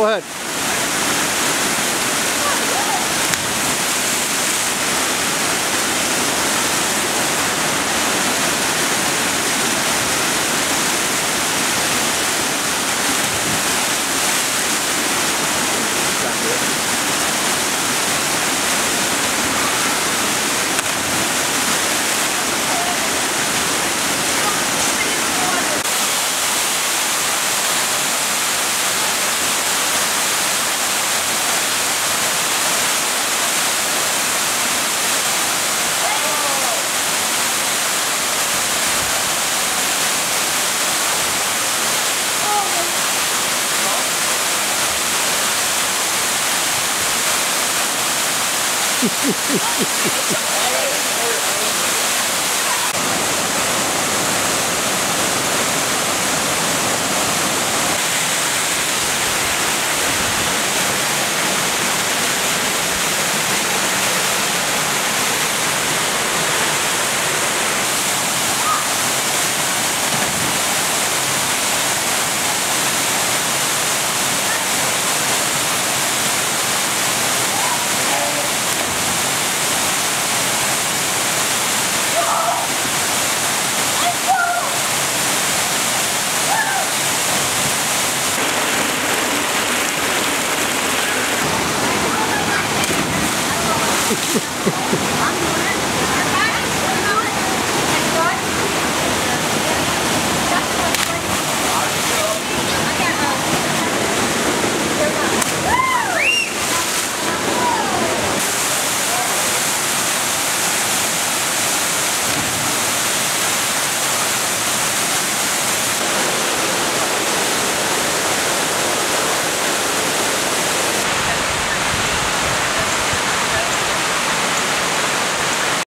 Go ahead.